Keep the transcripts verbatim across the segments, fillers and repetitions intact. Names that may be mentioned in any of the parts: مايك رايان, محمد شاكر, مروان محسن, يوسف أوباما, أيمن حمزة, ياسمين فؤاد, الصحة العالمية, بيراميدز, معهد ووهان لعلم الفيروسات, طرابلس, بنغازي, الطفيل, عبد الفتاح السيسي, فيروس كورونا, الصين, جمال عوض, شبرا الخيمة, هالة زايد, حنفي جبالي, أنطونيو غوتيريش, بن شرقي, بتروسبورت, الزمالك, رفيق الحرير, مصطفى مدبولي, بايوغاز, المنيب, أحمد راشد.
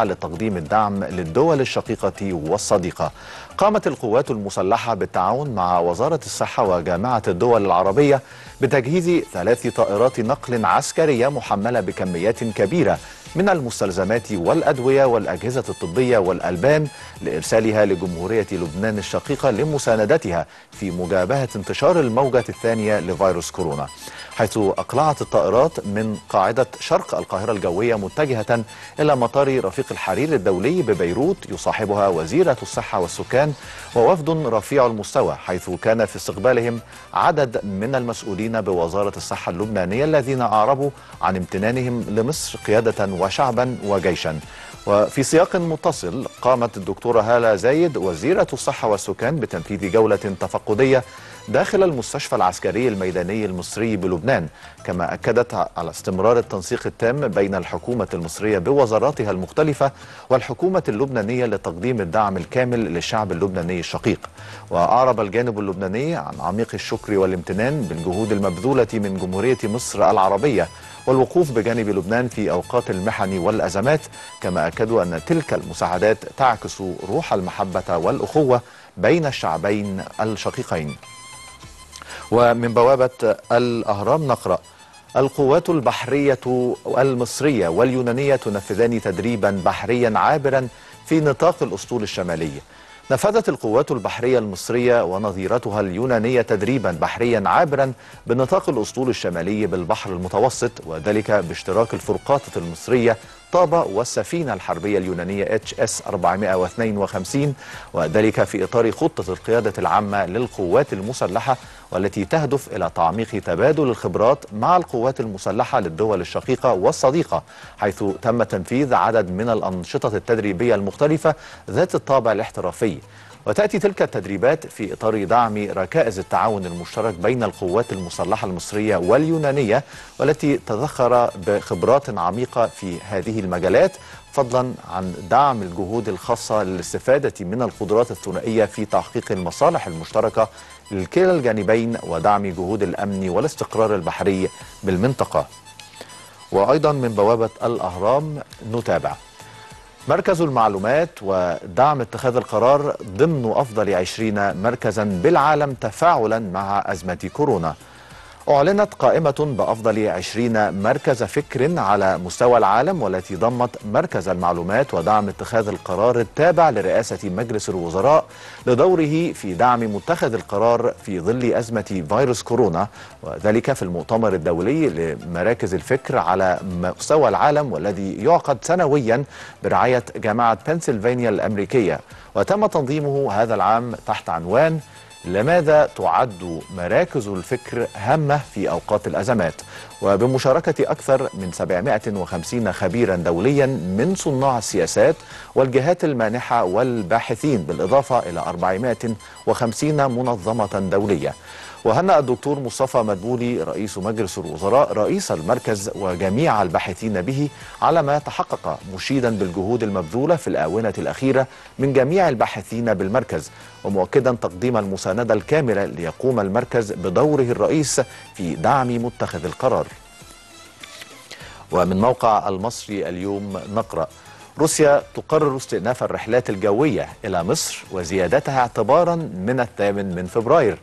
لتقديم الدعم للدول الشقيقة والصديقة. قامت القوات المسلحة بالتعاون مع وزارة الصحة وجامعة الدول العربية بتجهيز ثلاث طائرات نقل عسكرية محملة بكميات كبيرة من المستلزمات والأدوية والأجهزة الطبية والألبان لإرسالها لجمهورية لبنان الشقيقة لمساندتها في مجابهة انتشار الموجة الثانية لفيروس كورونا، حيث أقلعت الطائرات من قاعدة شرق القاهرة الجوية متجهة إلى مطار رفيق الحرير الدولي ببيروت، يصاحبها وزيرة الصحة والسكان ووفد رفيع المستوى، حيث كان في استقبالهم عدد من المسؤولين بوزارة الصحة اللبنانية الذين أعربوا عن امتنانهم لمصر قيادة وشعبا وجيشا. وفي سياق متصل قامت الدكتورة هالة زايد وزيرة الصحة والسكان بتنفيذ جولة تفقدية داخل المستشفى العسكري الميداني المصري بلبنان، كما أكدت على استمرار التنسيق التام بين الحكومة المصرية بوزاراتها المختلفة والحكومة اللبنانية لتقديم الدعم الكامل للشعب اللبناني الشقيق. وأعرب الجانب اللبناني عن عميق الشكر والامتنان بالجهود المبذولة من جمهورية مصر العربية والوقوف بجانب لبنان في أوقات المحن والأزمات، كما أكدوا أن تلك المساعدات تعكس روح المحبة والأخوة بين الشعبين الشقيقين. ومن بوابة الأهرام نقرأ: القوات البحرية المصرية واليونانية تنفذان تدريبا بحريا عابرا في نطاق الأسطول الشمالي. نفذت القوات البحرية المصرية ونظيرتها اليونانية تدريبا بحريا عابرا بنطاق الأسطول الشمالي بالبحر المتوسط، وذلك باشتراك الفرقاطة المصرية طابة والسفينة الحربية اليونانية اتش اس أربعمائة واثنين وخمسين، وذلك في إطار خطة القيادة العامة للقوات المسلحة والتي تهدف إلى تعميق تبادل الخبرات مع القوات المسلحة للدول الشقيقة والصديقة، حيث تم تنفيذ عدد من الأنشطة التدريبية المختلفة ذات الطابع الاحترافي. وتأتي تلك التدريبات في إطار دعم ركائز التعاون المشترك بين القوات المسلحة المصرية واليونانية والتي تذخر بخبرات عميقة في هذه المجالات، فضلا عن دعم الجهود الخاصة للاستفادة من القدرات الثنائية في تحقيق المصالح المشتركة لكلا الجانبين ودعم جهود الأمن والاستقرار البحري بالمنطقة. وأيضا من بوابة الأهرام نتابع: مركز المعلومات ودعم اتخاذ القرار ضمن أفضل عشرين مركزا بالعالم تفاعلا مع أزمة كورونا. أعلنت قائمة بأفضل عشرين مركز فكر على مستوى العالم، والتي ضمت مركز المعلومات ودعم اتخاذ القرار التابع لرئاسة مجلس الوزراء لدوره في دعم متخذ القرار في ظل أزمة فيروس كورونا، وذلك في المؤتمر الدولي لمراكز الفكر على مستوى العالم والذي يعقد سنويا برعاية جامعة بنسلفانيا الأمريكية، وتم تنظيمه هذا العام تحت عنوان لماذا تعد مراكز الفكر هامة في أوقات الأزمات، وبمشاركة أكثر من سبعمائة وخمسين خبيرا دوليا من صناع السياسات والجهات المانحة والباحثين، بالإضافة إلى أربعمائة وخمسين منظمة دولية. وهنأ الدكتور مصطفى مدبولي رئيس مجلس الوزراء رئيس المركز وجميع الباحثين به على ما تحقق، مشيدا بالجهود المبذولة في الآونة الأخيرة من جميع الباحثين بالمركز، ومؤكدا تقديم المساندة الكاملة ليقوم المركز بدوره الرئيس في دعم متخذ القرار. ومن موقع المصري اليوم نقرأ: روسيا تقرر استئناف الرحلات الجوية إلى مصر وزيادتها اعتبارا من الثامن من فبراير.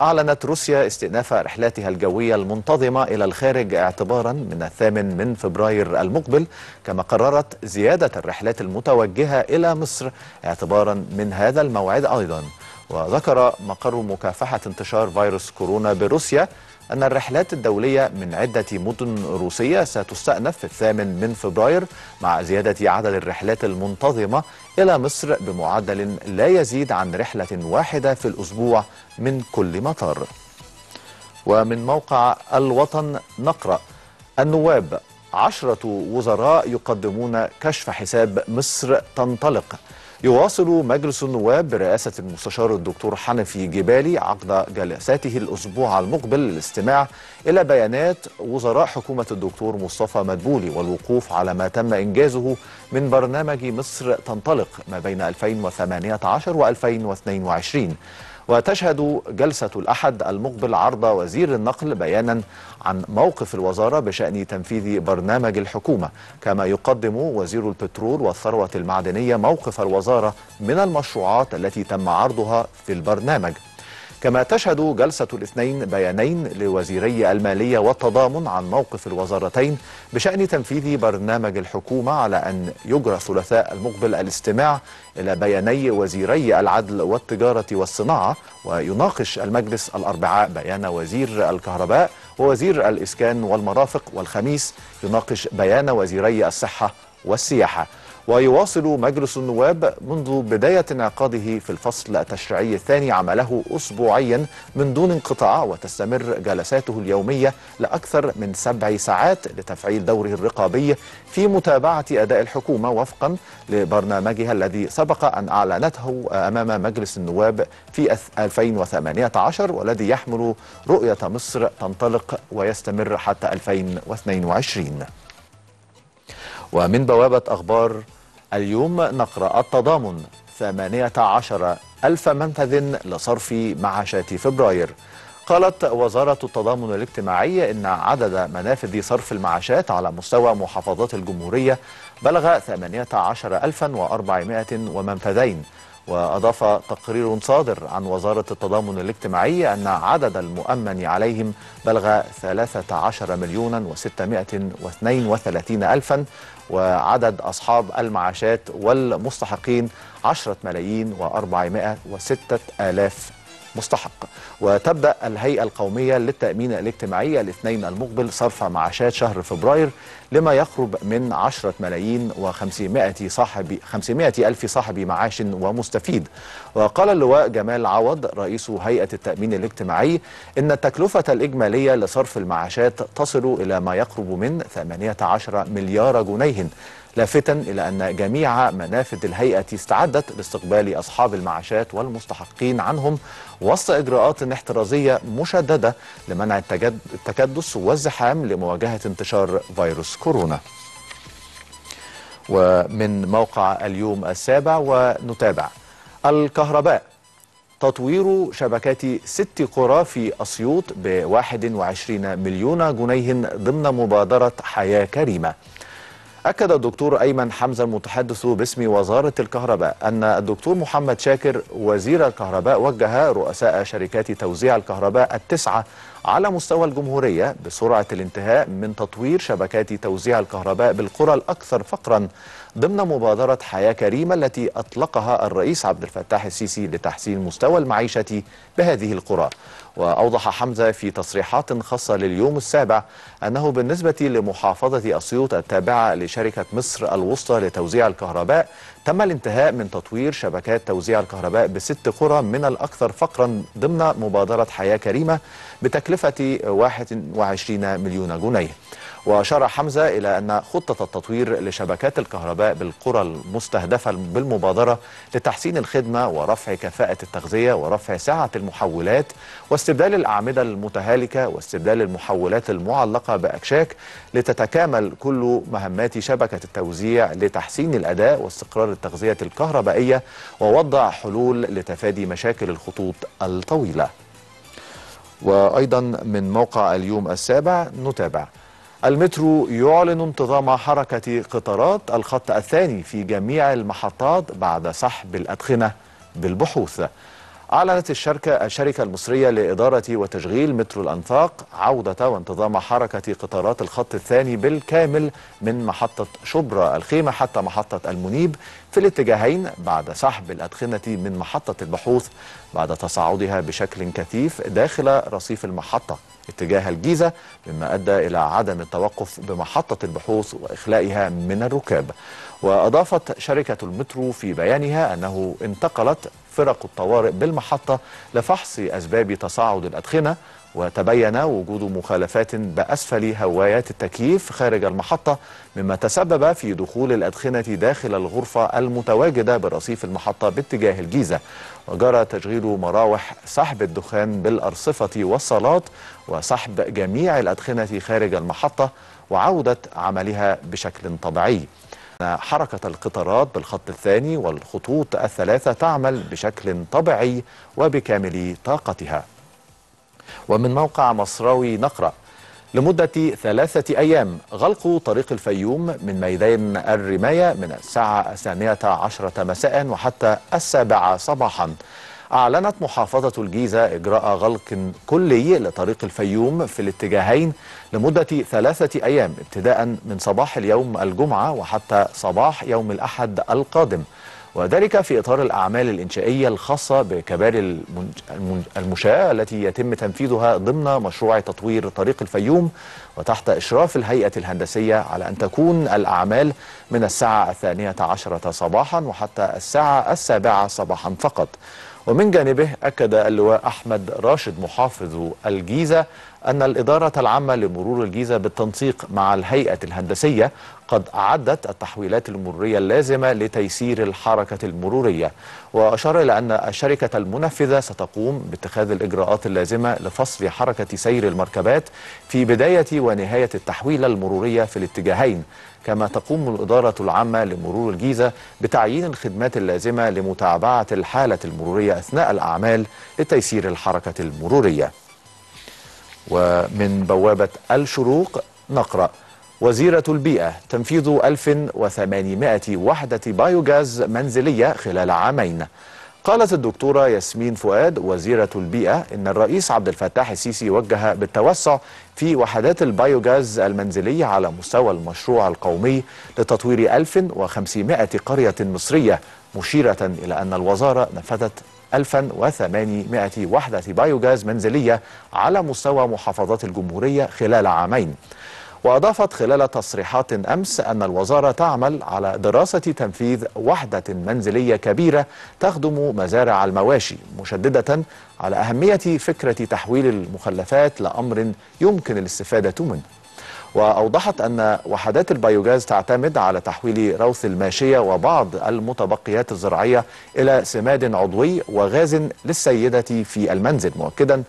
أعلنت روسيا استئناف رحلاتها الجوية المنتظمة إلى الخارج اعتبارا من الثامن من فبراير المقبل، كما قررت زيادة الرحلات المتوجهة إلى مصر اعتبارا من هذا الموعد أيضا. وذكر مقر مكافحة انتشار فيروس كورونا بروسيا أن الرحلات الدولية من عدة مدن روسية ستستأنف في الثامن من فبراير، مع زيادة عدد الرحلات المنتظمة إلى مصر بمعدل لا يزيد عن رحلة واحدة في الأسبوع من كل مطار. ومن موقع الوطن نقرأ: النواب عشرة وزراء يقدمون كشف حساب مصر تنطلق. يواصل مجلس النواب برئاسة المستشار الدكتور حنفي جبالي عقد جلساته الأسبوع المقبل للاستماع إلى بيانات وزراء حكومة الدكتور مصطفى مدبولي والوقوف على ما تم إنجازه من برنامج مصر تنطلق ما بين ألفين وثمانية عشر و ألفين واثنين وعشرين. وتشهد جلسة الأحد المقبل عرض وزير النقل بيانا عن موقف الوزارة بشأن تنفيذ برنامج الحكومة، كما يقدم وزير البترول والثروة المعدنية موقف الوزارة من المشروعات التي تم عرضها في البرنامج. كما تشهد جلسة الاثنين بيانين لوزيري المالية والتضامن عن موقف الوزارتين بشأن تنفيذ برنامج الحكومة، على أن يجرى الثلاثاء المقبل الاستماع إلى بياني وزيري العدل والتجارة والصناعة، ويناقش المجلس الأربعاء بيان وزير الكهرباء ووزير الإسكان والمرافق، والخميس يناقش بيان وزيري الصحة والسياحة. ويواصل مجلس النواب منذ بداية انعقاده في الفصل التشريعي الثاني عمله أسبوعيا من دون انقطاع، وتستمر جلساته اليومية لأكثر من سبع ساعات لتفعيل دوره الرقابي في متابعة أداء الحكومة وفقا لبرنامجها الذي سبق أن أعلنته أمام مجلس النواب في ألفين وثمانية عشر، والذي يحمل رؤية مصر تنطلق ويستمر حتى ألفين واثنين وعشرين. ومن بوابة أخبار اليوم نقرأ التضامن ثمانية عشر ألف منفذ لصرف معاشات فبراير. قالت وزارة التضامن الاجتماعي إن عدد منافذ صرف المعاشات على مستوى محافظات الجمهورية بلغ ثمانية عشر ألفا وأربعمائة ومنفذين. وأضاف تقرير صادر عن وزارة التضامن الاجتماعي أن عدد المؤمن عليهم بلغ ثلاثة عشر مليونا وستمائة واثنين وثلاثين ألفا، وعدد أصحاب المعاشات والمستحقين عشرة ملايين وأربعمائة وستة آلاف مستحق. وتبدأ الهيئة القومية للتأمين الاجتماعي الاثنين المقبل صرف معاشات شهر فبراير لما يقرب من عشرة ملايين وخمسمائة ألف صاحب معاش ومستفيد. وقال اللواء جمال عوض رئيس هيئة التأمين الاجتماعي إن التكلفة الإجمالية لصرف المعاشات تصل إلى ما يقرب من ثمانية عشر مليار جنيه، لافتا إلى أن جميع منافذ الهيئة استعدت لاستقبال أصحاب المعاشات والمستحقين عنهم وسط إجراءات احترازية مشددة لمنع التكدس والزحام لمواجهة انتشار فيروس كورونا. ومن موقع اليوم السابع ونتابع الكهرباء، تطوير شبكات ست قرى في أسيوط بواحد وعشرين مليون جنيه ضمن مبادرة حياة كريمة. أكد الدكتور أيمن حمزة المتحدث باسم وزارة الكهرباء أن الدكتور محمد شاكر وزير الكهرباء وجه رؤساء شركات توزيع الكهرباء التسعة على مستوى الجمهورية بسرعة الانتهاء من تطوير شبكات توزيع الكهرباء بالقرى الأكثر فقرا ضمن مبادرة حياة كريمة التي أطلقها الرئيس عبد الفتاح السيسي لتحسين مستوى المعيشة بهذه القرى. وأوضح حمزة في تصريحات خاصة لليوم السابع أنه بالنسبة لمحافظة أسيوط التابعة لشركة مصر الوسطى لتوزيع الكهرباء تم الانتهاء من تطوير شبكات توزيع الكهرباء بست قرى من الأكثر فقرا ضمن مبادرة حياة كريمة بتكلفة واحد وعشرين مليون جنيه. وأشار حمزة إلى أن خطة التطوير لشبكات الكهرباء بالقرى المستهدفة بالمبادرة لتحسين الخدمة ورفع كفاءة التغذية ورفع سعة المحولات واستبدال الأعمدة المتهالكة واستبدال المحولات المعلقة بأكشاك لتتكامل كل مهمات شبكة التوزيع لتحسين الأداء واستقرار التغذية الكهربائية ووضع حلول لتفادي مشاكل الخطوط الطويلة. وأيضا من موقع اليوم السابع نتابع المترو يعلن انتظام حركة قطارات الخط الثاني في جميع المحطات بعد سحب الأدخنة بالبحوث. أعلنت الشركة الشركة المصرية لإدارة وتشغيل مترو الأنفاق عودة وانتظام حركة قطارات الخط الثاني بالكامل من محطة شبرا الخيمة حتى محطة المنيب في الاتجاهين بعد سحب الأدخنة من محطة البحوث بعد تصاعدها بشكل كثيف داخل رصيف المحطة اتجاه الجيزة، مما أدى إلى عدم التوقف بمحطة البحوث وإخلائها من الركاب. وأضافت شركة المترو في بيانها أنه انتقلت فرق الطوارئ بالمحطة لفحص أسباب تصاعد الأدخنة، وتبين وجود مخالفات بأسفل هوايات التكييف خارج المحطة مما تسبب في دخول الأدخنة داخل الغرفة المتواجدة برصيف المحطة باتجاه الجيزة. وجرى تشغيل مراوح سحب الدخان بالأرصفة والصالات وسحب جميع الأدخنة خارج المحطة وعودة عملها بشكل طبيعي. أن حركة القطارات بالخط الثاني والخطوط الثلاثة تعمل بشكل طبيعي وبكامل طاقتها. ومن موقع مصراوي نقرأ: لمدة ثلاثة أيام غلق طريق الفيوم من ميدان الرماية من الساعة الثامنة عشرة مساء وحتى السابعة صباحا. أعلنت محافظة الجيزة إجراء غلق كلي لطريق الفيوم في الاتجاهين لمدة ثلاثة أيام ابتداء من صباح اليوم الجمعة وحتى صباح يوم الأحد القادم، وذلك في إطار الأعمال الإنشائية الخاصة بكباري المشاة التي يتم تنفيذها ضمن مشروع تطوير طريق الفيوم وتحت إشراف الهيئة الهندسية، على أن تكون الأعمال من الساعة الثانية عشرة صباحا وحتى الساعة السابعة صباحا فقط. ومن جانبه أكد اللواء أحمد راشد محافظ الجيزة أن الإدارة العامة لمرور الجيزة بالتنسيق مع الهيئة الهندسية قد أعدت التحويلات المرورية اللازمة لتيسير الحركة المرورية، وأشار إلى أن الشركة المنفذة ستقوم باتخاذ الإجراءات اللازمة لفصل حركة سير المركبات في بداية ونهاية التحويلة المرورية في الاتجاهين، كما تقوم الإدارة العامة لمرور الجيزة بتعيين الخدمات اللازمة لمتابعة الحالة المرورية أثناء الأعمال لتيسير الحركة المرورية. ومن بوابة الشروق نقرأ: وزيرة البيئة تنفيذ ألف وثمانمائة وحدة بايوغاز منزلية خلال عامين. قالت الدكتورة ياسمين فؤاد وزيرة البيئة إن الرئيس عبد الفتاح السيسي وجه بالتوسع في وحدات البايوغاز المنزلية على مستوى المشروع القومي لتطوير ألف وخمسمائة قرية مصرية، مشيرة إلى أن الوزارة نفذت ألف وثمانمائة وحدة بايوغاز منزلية على مستوى محافظات الجمهورية خلال عامين. وأضافت خلال تصريحات أمس أن الوزارة تعمل على دراسة تنفيذ وحدة منزلية كبيرة تخدم مزارع المواشي، مشددة على أهمية فكرة تحويل المخلفات لأمر يمكن الاستفادة منه. وأوضحت أن وحدات البيوغاز تعتمد على تحويل روث الماشية وبعض المتبقيات الزراعية إلى سماد عضوي وغاز للسيدة في المنزل، مؤكدا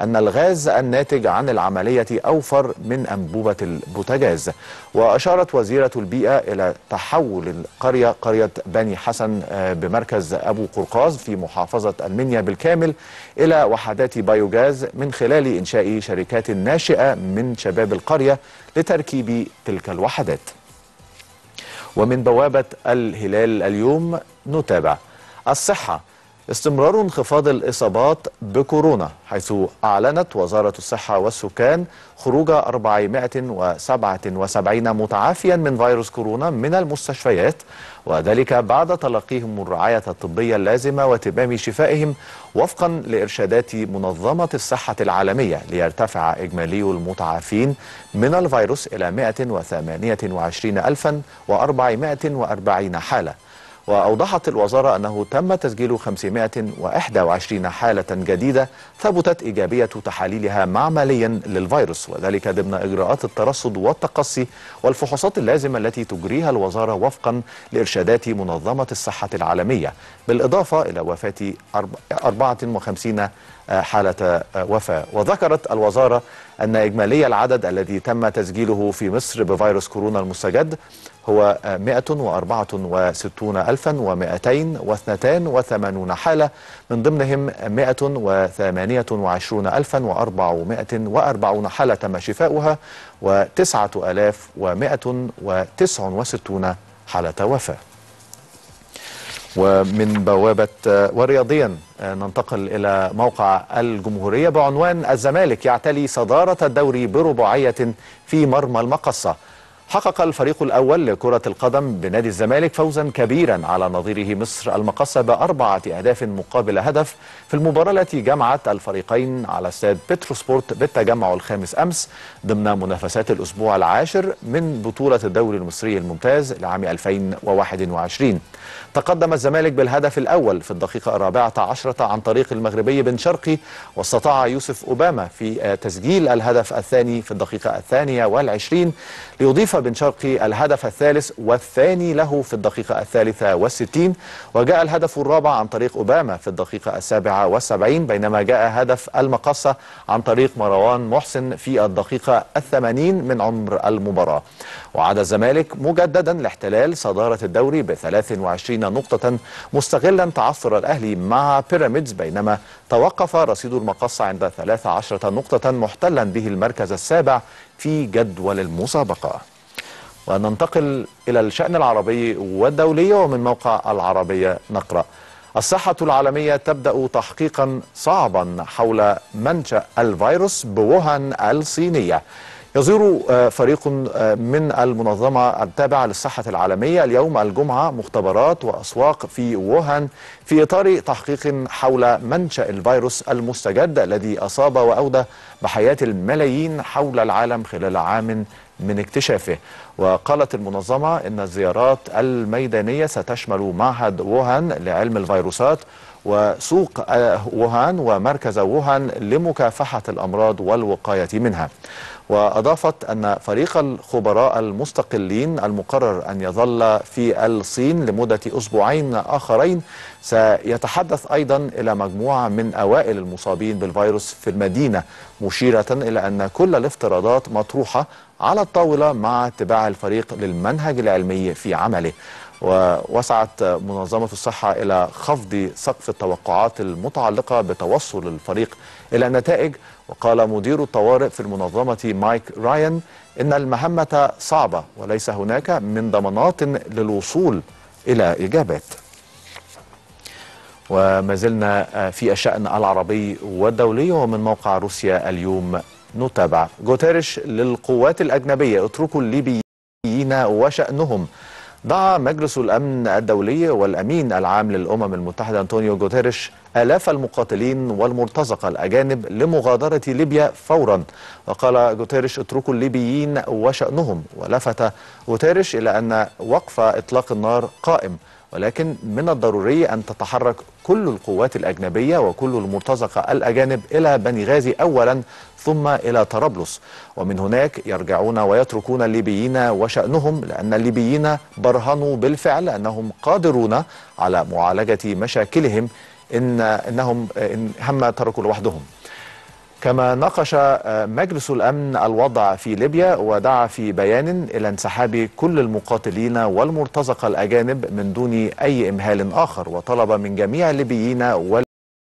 أن الغاز الناتج عن العملية أوفر من أنبوبة البوتاجاز. وأشارت وزيرة البيئة إلى تحول القرية قرية بني حسن بمركز أبو قرقاز في محافظة المنيا بالكامل إلى وحدات بايوغاز من خلال إنشاء شركات ناشئة من شباب القرية لتركيب تلك الوحدات. ومن بوابة الهلال اليوم نتابع الصحة: استمرار انخفاض الإصابات بكورونا، حيث أعلنت وزارة الصحة والسكان خروج أربعمائة وسبعة وسبعين متعافيا من فيروس كورونا من المستشفيات، وذلك بعد تلقيهم الرعاية الطبية اللازمة وتمام شفائهم وفقا لإرشادات منظمة الصحة العالمية، ليرتفع إجمالي المتعافين من الفيروس إلى مائة وثمانية وعشرين ألفا وأربعمائة وأربعين حالة. وأوضحت الوزارة أنه تم تسجيل خمسمائة وواحد وعشرين حالة جديدة ثبتت إيجابية تحاليلها معمليا للفيروس، وذلك ضمن إجراءات الترصد والتقصي والفحوصات اللازمة التي تجريها الوزارة وفقا لإرشادات منظمة الصحة العالمية، بالإضافة إلى وفاة أربعة وخمسين حالة وفاة. وذكرت الوزارة أن إجمالي العدد الذي تم تسجيله في مصر بفيروس كورونا المستجد هو مائة وأربعة وستين ألفا ومائتين واثنين وثمانين حالة، من ضمنهم مائة وثمانية وعشرين ألفا وأربعمائة وأربعين حالة تم شفاؤها وتسعة آلاف ومائة وتسعة وستين حالة وفاة. ومن بوابة ورياضيا ننتقل إلى موقع الجمهورية بعنوان الزمالك يعتلي صدارة الدوري برباعية في مرمى المقصة. حقق الفريق الأول لكرة القدم بنادي الزمالك فوزا كبيرا على نظيره مصر المقصة بأربعة أهداف مقابل هدف في المباراة التي جمعت الفريقين على استاد بتروسبورت بالتجمع الخامس أمس ضمن منافسات الأسبوع العاشر من بطولة الدوري المصري الممتاز لعام ألفين وواحد وعشرين. تقدم الزمالك بالهدف الأول في الدقيقة الرابعة عشرة عن طريق المغربي بن شرقي، واستطاع يوسف أوباما في تسجيل الهدف الثاني في الدقيقة الثانية والعشرين ليضيف بن شرقي الهدف الثالث والثاني له في الدقيقة الثالثة والستين، وجاء الهدف الرابع عن طريق أوباما في الدقيقة السابعة والسبعين، بينما جاء هدف المقصة عن طريق مروان محسن في الدقيقة الثمانين من عمر المباراة. وعاد الزمالك مجددا لاحتلال صدارة الدوري بثلاث وعشرين نقطة مستغلا تعثر الأهلي مع بيراميدز، بينما توقف رصيد المقصة عند ثلاث عشرة نقطة محتلا به المركز السابع في جدول المسابقة. وننتقل إلى الشأن العربي والدولي، ومن موقع العربية نقرأ: الصحة العالمية تبدأ تحقيقا صعبا حول منشأ الفيروس بووهان الصينية. يزور فريق من المنظمة التابعة للصحة العالمية اليوم الجمعة مختبرات وأسواق في ووهان في إطار تحقيق حول منشأ الفيروس المستجد الذي أصاب وأودى بحياة الملايين حول العالم خلال عام من اكتشافه. وقالت المنظمة إن الزيارات الميدانية ستشمل معهد ووهان لعلم الفيروسات وسوق ووهان ومركز ووهان لمكافحة الأمراض والوقاية منها. وأضافت أن فريق الخبراء المستقلين المقرر أن يظل في الصين لمدة أسبوعين آخرين سيتحدث أيضا إلى مجموعة من أوائل المصابين بالفيروس في المدينة، مشيرة إلى أن كل الافتراضات مطروحة على الطاولة مع اتباع الفريق للمنهج العلمي في عمله. ووسعت منظمة الصحة إلى خفض سقف التوقعات المتعلقة بتوصل الفريق إلى نتائج. وقال مدير الطوارئ في المنظمة مايك رايان إن المهمة صعبة وليس هناك من ضمانات للوصول إلى إجابات. وما زلنا في الشأن العربي والدولي، ومن موقع روسيا اليوم نتابع: غوتيريش للقوات الأجنبية: اتركوا الليبيين وشأنهم. دعا مجلس الأمن الدولي والأمين العام للأمم المتحدة انطونيو غوتيريش آلاف المقاتلين والمرتزقة الأجانب لمغادرة ليبيا فورا. وقال غوتيريش: اتركوا الليبيين وشأنهم. ولفت غوتيريش إلى أن وقف إطلاق النار قائم، ولكن من الضروري أن تتحرك كل القوات الأجنبية وكل المرتزقة الأجانب إلى بنغازي أولا ثم إلى طرابلس، ومن هناك يرجعون ويتركون الليبيين وشأنهم، لأن الليبيين برهنوا بالفعل أنهم قادرون على معالجة مشاكلهم إن إنهم إن هم تركوا لوحدهم. كما ناقش مجلس الأمن الوضع في ليبيا، ودعا في بيان إلى انسحاب كل المقاتلين والمرتزقة الأجانب من دون أي إمهال آخر، وطلب من جميع الليبيين وال